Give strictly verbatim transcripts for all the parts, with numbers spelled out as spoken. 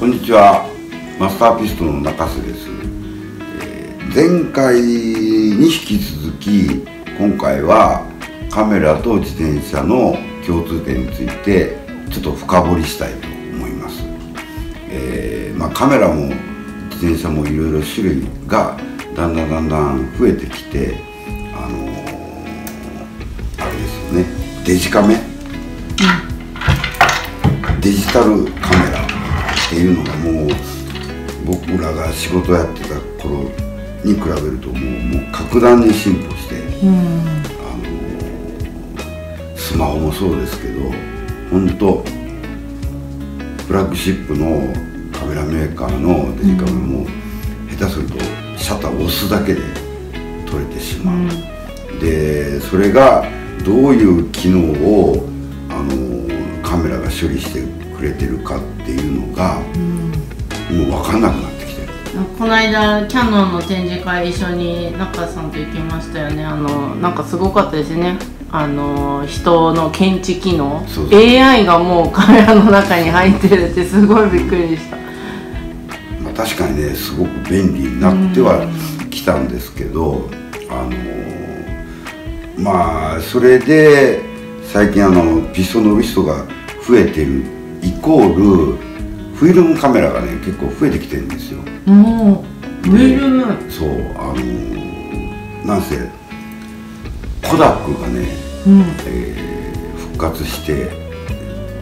こんにちは、マスターピストの中瀬です。えー、前回に引き続き今回はカメラと自転車の共通点についてちょっと深掘りしたいと思います。えーまあ、カメラも自転車もいろいろ種類がだんだんだんだん増えてきて、あのー、あれですよね、デジカメ、うん、デジタルカメラっていうのがもう僕らが仕事やってた頃に比べるともう、もう格段に進歩して、うん、あのスマホもそうですけど、本当フラッグシップのカメラメーカーのデジカメも、うん、下手するとシャッターを押すだけで撮れてしまう、うん、でそれがどういう機能をあのカメラが処理してくれてるかっていうのが、うん、もう分かんなくなってきてる。この間キヤノンの展示会一緒に中さんと行きましたよね。あのなんかすごかったですね、あの人の検知機能、そうそう エーアイ がもうカメラの中に入ってるってすごいびっくりでした。まあ、確かにね、すごく便利になってはきたんですけど、あのまあそれで最近あのピストンのリストが増えてるイコールフィルムカメラがね結構増えてきてるんですよ。もうフィルム、そう、あのなんせコダックがね、うん、えー、復活して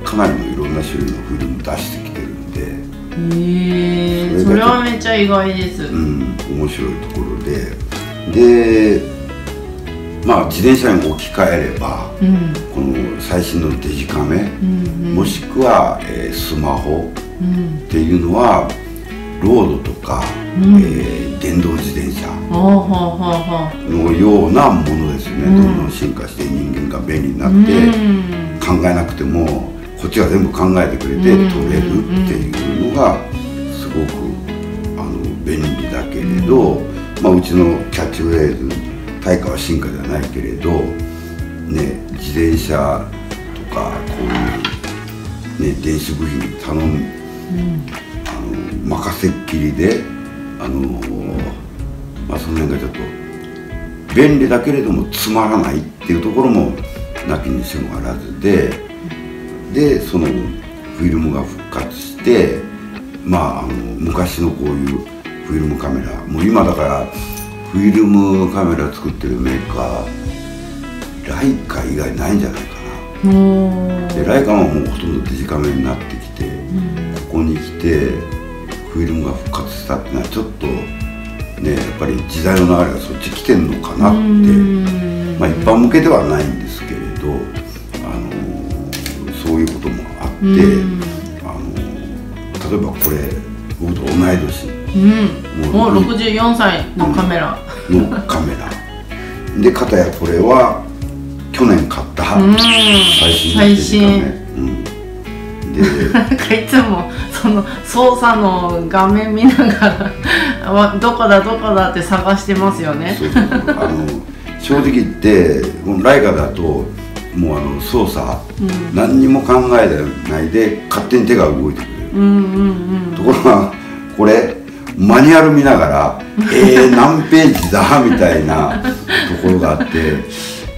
かなりのいろんな種類のフィルム出してきてるんで、へえ、それはめっちゃ意外です。うん、面白いところで、でまあ自転車に置き換えれば、うん、この最新のデジカメ、うん、うん、もしくは、えー、スマホっていうのは、ロードとか、うん、えー、電動自転車のようなものですよね、うん、どんどん進化して人間が便利になって、うん、考えなくてもこっちが全部考えてくれて取れるっていうのがすごくあの便利だけれど、まあ、うちのキャッチフレーズ「対価は進化」じゃないけれど、ね、自転車とかこういう、ね、電子部品に頼む。うん、任せっきりで、あのーまあ、その辺がちょっと便利だけれどもつまらないっていうところもなきにしもあらずで、でそのフィルムが復活して、まあ、あの昔のこういうフィルムカメラ、もう今だからフィルムカメラ作ってるメーカーライカ以外ないんじゃないかな。でライカはもうほとんどデジカメになってきて、ここに来てフィルムが復活したってのはちょっとね、やっぱり時代の流れがそっち来てんのかなって、まあ一般向けではないんですけれど、あのー、そういうこともあって、あのー、例えばこれ僕と同い年、うん、もうろくじゅうよんさいのカメラ、うん、のカメラで、片やこれは去年買った最新のデジカメ。なんかいつもその操作の画面見ながらどこだどこだって探してますよね。そうそうそうあの正直言ってライカだともうあの操作、うん、何にも考えないで勝手に手が動いてくれる。ところがこれマニュアル見ながら「えー、何ページだ?」みたいなところがあって。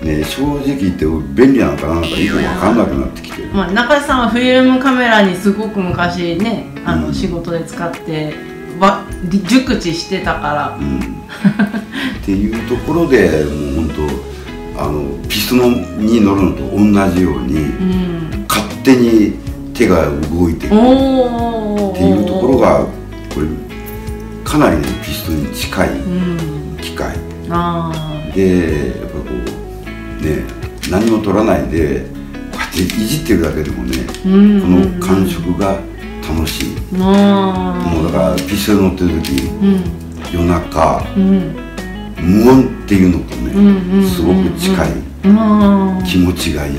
ね、正直言って便利なのかな、なんかよく分かんなくなってきてる。まあ、中瀬さんはフィルムカメラにすごく昔ね、あの仕事で使って、うん、熟知してたから、うん、っていうところでもう本当あのピストンに乗るのと同じように、うん、勝手に手が動いてくるっていうところがこれかなり、ね、ピストンに近い機械、うん、あでやっぱこう。ね、何も取らないでこうやっていじってるだけでもね、この感触が楽しい。もうだからピストル乗ってる時、うん、夜中、うん、無音っていうのとねすごく近い、気持ちがいい。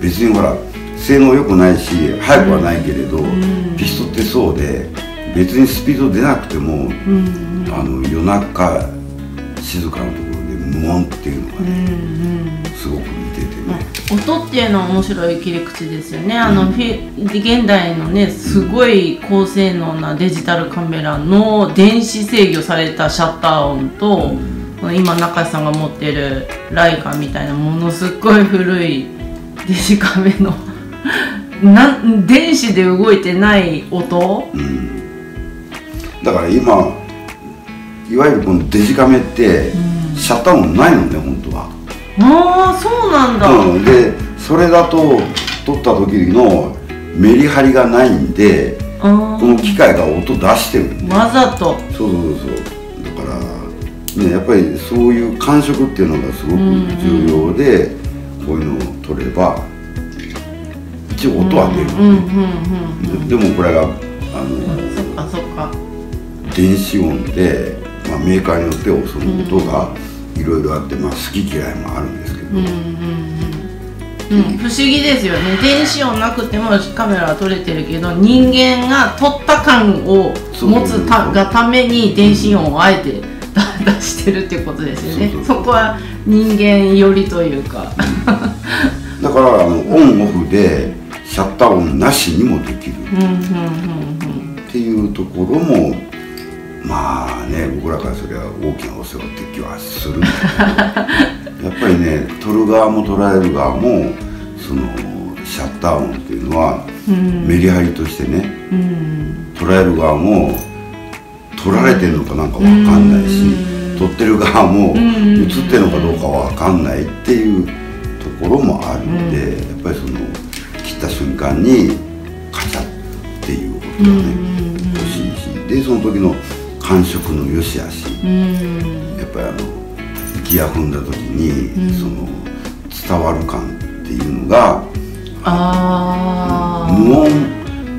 別にほら性能良くないし速くはないけれど、うん、ピストルってそうで別にスピード出なくても、うん、あの夜中静かなところ無音っていうのがね、すごく似ていう点で、音っていうのは面白い切り口ですよね。あの、うん、現代のねすごい高性能なデジタルカメラの電子制御されたシャッター音と、うん、今中井さんが持ってるライカみたいなものすっごい古いデジカメのなん電子で動いてない音、うん、だから今いわゆるこのデジカメって、うん、シャッター音ないのね本当は。ああそうなんだ、うん、でそれだと撮った時のメリハリがないんでこの機械が音出してるんでわざと。そうそうそう、だから、ね、やっぱりそういう感触っていうのがすごく重要で、うん、こういうのを撮れば一応音は出る。でもこれがあのそっかそっか電子音で、まあ、メーカーによってはその音が、うんいろいろあって、まあ、好き嫌いもあるんですけど、不思議ですよね。電子音なくてもカメラは撮れてるけど人間が撮った感を持つたがために電子音をあえて出してるっていうことですよね。そこは人間寄りというかだからあのオンオフでシャッター音なしにもできるっていうところもまあね、僕らからそれは大きなお世話って気はするんだけどやっぱりね撮る側も捉える側もそのシャッター音っていうのは、うん、メリハリとしてね、うん、捉える側も撮られてるのかなんかわかんないし、うん、撮ってる側も映ってるのかどうかわかんないっていうところもあるんで、うん、やっぱりその切った瞬間にカチャっていう音がね欲しいし、でその時の感触の良し悪し、うん、やっぱりあのギア踏んだ時に、うん、その伝わる感っていうのが無音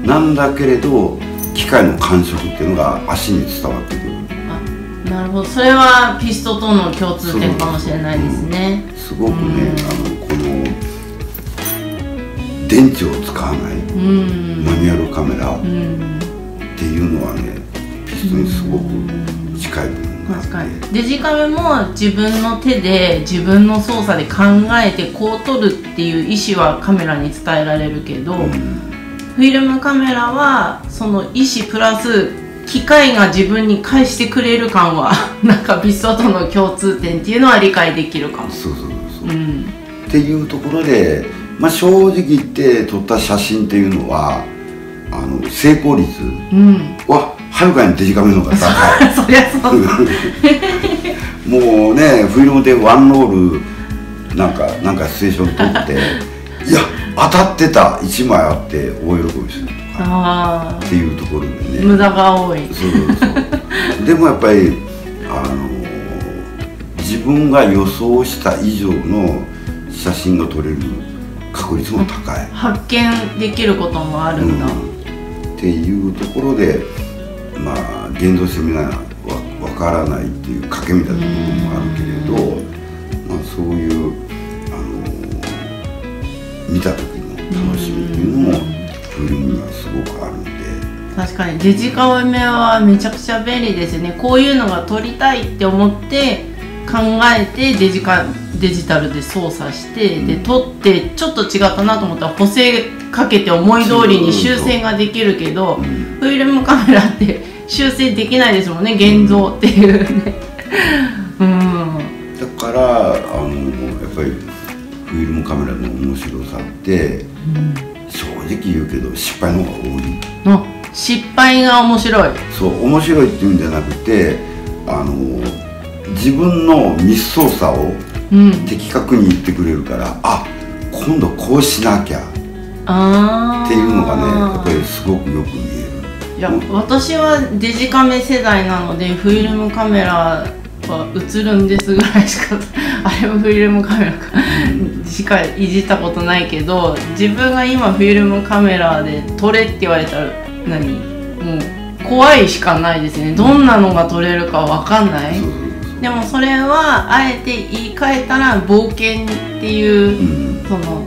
なんだけれど機械の感触っていうのが足に伝わってくる。あ、なるほど、それはピストとの共通点かもしれないですね。うん、すごくね、うん、あのこの電池を使わない、うん、マニュアルカメラっていうのはねすごく近い部分があって、確かにデジカメも自分の手で自分の操作で考えてこう撮るっていう意思はカメラに伝えられるけど、うん、フィルムカメラはその意思プラス機械が自分に返してくれる感はなんかビストとの共通点っていうのは理解できるかも。そうそうそう、うん、っていうところで、まあ、正直言って撮った写真っていうのはあの成功率は、うんはるかにデジカメの方が高い。そりゃそうもうねフィルムでワンロールなんかなんかシチュエーション撮っていや当たってたいちまいあって大喜びするとかっていうところでね無駄が多い。そうそうそうでもやっぱりあの自分が予想した以上の写真が撮れる確率も高い、発見できることもあるんだ、うん、っていうところでまあ現像してみないわからないっていう賭けみたいなところもあるけれど、まあ、そういう、あのー、見た時の楽しみっていうのもフィルムにはすごくあるんで、確かにデジカメはめちゃくちゃ便利ですよね。こういうのが撮りたいって思って考えてデジカデジタルで操作して、うん、で撮ってちょっと違ったなと思ったら補正かけて思い通りに修正ができるけど、うん、フィルムカメラって修正できないですもんね、現像っていうね、うんうん、だからあのやっぱりフィルムカメラの面白さって、うん、正直言うけど失敗の方が多い。あ、失敗が面白い。そう面白いっていうんじゃなくてあの自分のミス操作を的確に言ってくれるから、うん、あ今度こうしなきゃっていうのがねやっぱりすごくよく見える。いや、うん、私はデジカメ世代なのでフィルムカメラは映るんですぐらいしかあれもフィルムカメラかしかいじったことないけど、自分が今フィルムカメラで撮れって言われたら何もう怖いしかないですね。どんなのが撮れるかわかんない。でもそれはあえて言い換えたら冒険っていう、うん、その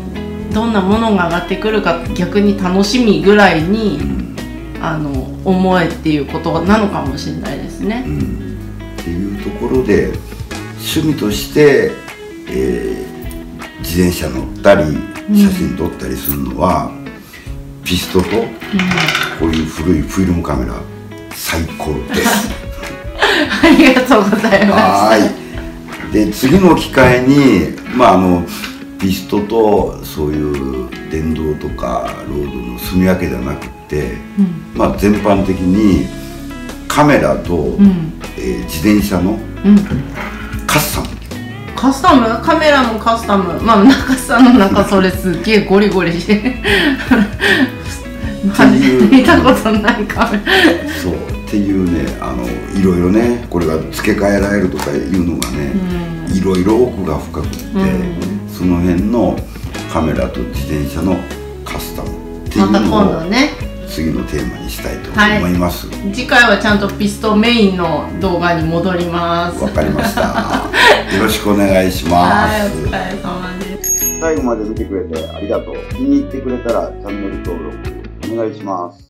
どんなものが上がってくるか逆に楽しみぐらいに、うん、あの思えっていうことなのかもしれないですね。うん、っていうところで趣味として、えー、自転車乗ったり写真撮ったりするのは、うん、ピストとこういう古いフィルムカメラ最高ですありがとうございました。はい、で次の機会に、まあ、あのピストとそういう電動とかロードの住み分けじゃなくて、うん、まあ全般的にカメラと、うんえー、自転車のカスタム、うんカスタムカメラもカスタム、まあ中さんの中それすっげえゴリゴリして見たことないカメラそうっていうね、あのいろいろね、これが付け替えられるとかいうのがね、うん、いろいろ奥が深くって、うん、その辺のカメラと自転車のカスタムっていうのを次のテーマにしたいと思います、はい、次回はちゃんとピストメインの動画に戻ります。わかりましたよろしくお願いします。はい、お疲れ様です。最後まで見てくれてありがとう。気に入ってくれたらチャンネル登録お願いします。